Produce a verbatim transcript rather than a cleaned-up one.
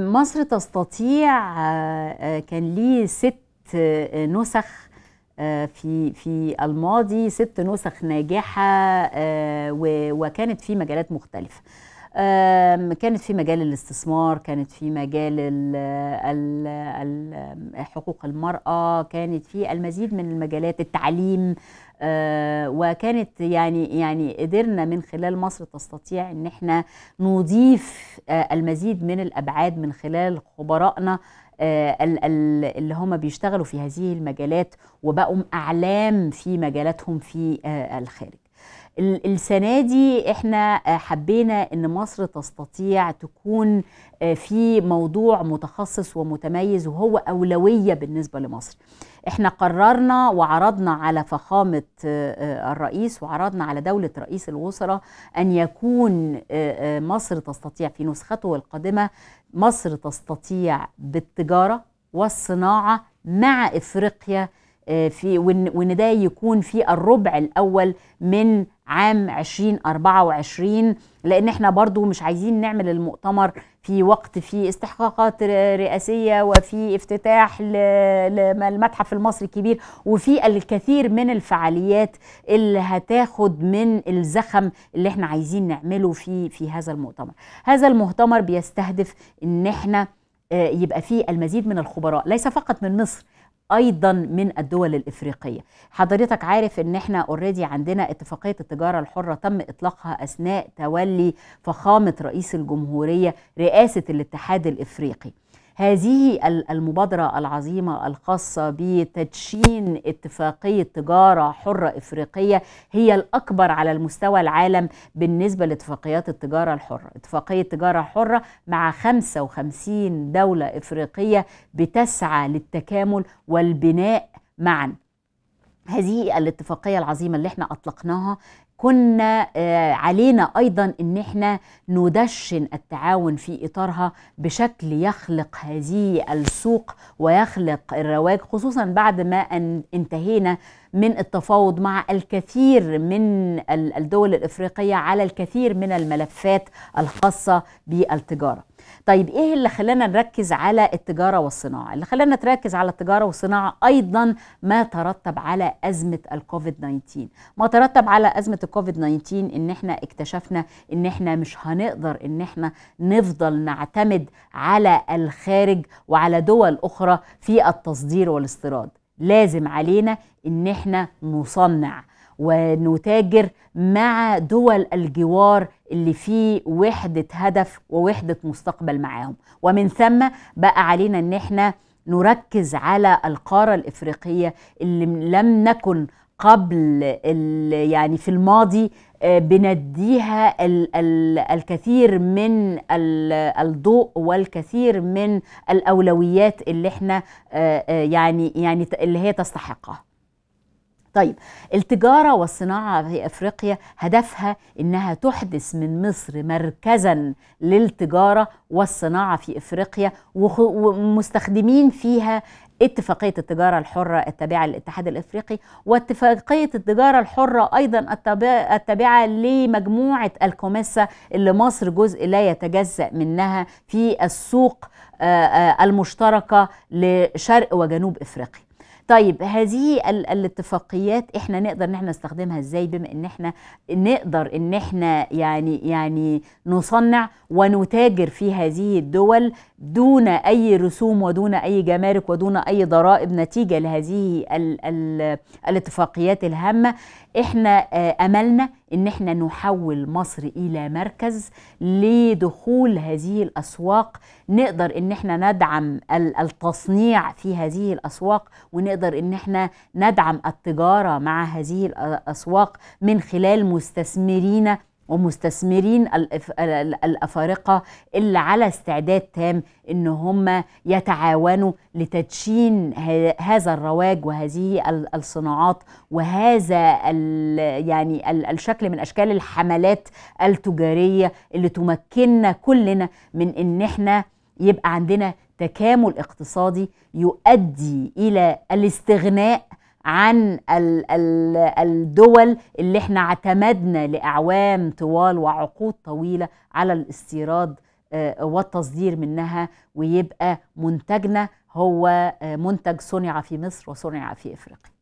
مصر تستطيع كان ليه ست نسخ في في الماضي، ست نسخ ناجحة، وكانت في مجالات مختلفة. كانت في مجال الاستثمار، كانت في مجال حقوق المرأة، كانت في المزيد من المجالات، التعليم، وكانت يعني يعني قدرنا من خلال مصر تستطيع ان احنا نضيف المزيد من الابعاد من خلال خبرائنا اللي هم بيشتغلوا في هذه المجالات وبقوا اعلام في مجالاتهم في الخارج. السنة دي احنا حبينا ان مصر تستطيع تكون في موضوع متخصص ومتميز وهو أولوية بالنسبة لمصر. احنا قررنا وعرضنا على فخامة الرئيس وعرضنا على دولة رئيس الوزراء ان يكون مصر تستطيع في نسخته القادمة مصر تستطيع بالتجارة والصناعة مع افريقيا، في وان ده يكون في الربع الاول من عام عشرين أربعة وعشرين، لان احنا برضو مش عايزين نعمل المؤتمر في وقت في استحقاقات رئاسيه وفي افتتاح للمتحف المصري الكبير وفي الكثير من الفعاليات اللي هتاخد من الزخم اللي احنا عايزين نعمله في في هذا المؤتمر. هذا المؤتمر بيستهدف ان احنا يبقى فيه المزيد من الخبراء ليس فقط من مصر، ايضا من الدول الافريقيه. حضرتك عارف ان احنا اوريدي عندنا اتفاقيه التجاره الحره تم اطلاقها اثناء تولي فخامه رئيس الجمهوريه رئاسه الاتحاد الافريقي. هذه المبادره العظيمه الخاصه بتدشين اتفاقيه تجاره حره افريقيه هي الاكبر على المستوى العالم بالنسبه لاتفاقيات التجاره الحره. اتفاقيه تجاره حره مع خمسة وخمسين دوله افريقيه بتسعى للتكامل والبناء معا. هذه الاتفاقيه العظيمه اللي احنا اطلقناها كنا علينا أيضا أن احنا ندشن التعاون في إطارها بشكل يخلق هذه السوق ويخلق الرواج، خصوصا بعد ما أن انتهينا من التفاوض مع الكثير من الدول الإفريقية على الكثير من الملفات الخاصة بالتجارة. طيب إيه اللي خلانا نركز على التجارة والصناعة؟ اللي خلانا نركز على التجارة والصناعة أيضا ما ترتب على أزمة الكوفيد تسعة عشر. ما ترتب على أزمة الكوفيد تسعة عشر إن إحنا اكتشفنا إن إحنا مش هنقدر إن إحنا نفضل نعتمد على الخارج وعلى دول أخرى في التصدير والاستيراد. لازم علينا إن إحنا نصنع ونتاجر مع دول الجوار اللي فيه وحدة هدف ووحدة مستقبل معاهم، ومن ثم بقى علينا إن إحنا نركز على القارة الإفريقية اللي لم نكن قبل يعني في الماضي بنديها ال ال الكثير من ال الضوء والكثير من الأولويات اللي احنا يعني يعني اللي هي تستحقها. طيب التجارة والصناعة في أفريقيا هدفها إنها تحدث من مصر مركزا للتجارة والصناعة في أفريقيا، ومستخدمين فيها اتفاقية التجارة الحرة التابعة للاتحاد الافريقي واتفاقية التجارة الحرة ايضا التابعة لمجموعة الكوميسا اللي مصر جزء لا يتجزأ منها في السوق المشتركة لشرق وجنوب افريقيا. طيب هذه الاتفاقيات احنا نقدر ان احنا نستخدمها ازاي، بما ان احنا نقدر ان احنا يعني يعني نصنع ونتاجر في هذه الدول دون اي رسوم ودون اي جمارك ودون اي ضرائب نتيجة لهذه ال ال الاتفاقيات الهامة. احنا املنا ان احنا نحول مصر الى مركز لدخول هذه الاسواق، نقدر ان احنا ندعم التصنيع في هذه الاسواق ونقدر ان احنا ندعم التجارة مع هذه الاسواق من خلال مستثمرين ومستثمرين الأفارقة اللي على استعداد تام إن هم يتعاونوا لتدشين هذا الرواج وهذه الصناعات وهذا ال يعني ال الشكل من أشكال الحملات التجارية اللي تمكننا كلنا من إن احنا يبقى عندنا تكامل اقتصادي يؤدي إلى الاستغناء عن ال ال الدول اللي احنا اعتمدنا لأعوام طوال وعقود طويلة على الاستيراد والتصدير منها، ويبقى منتجنا هو منتج صنع في مصر وصنع في إفريقيا.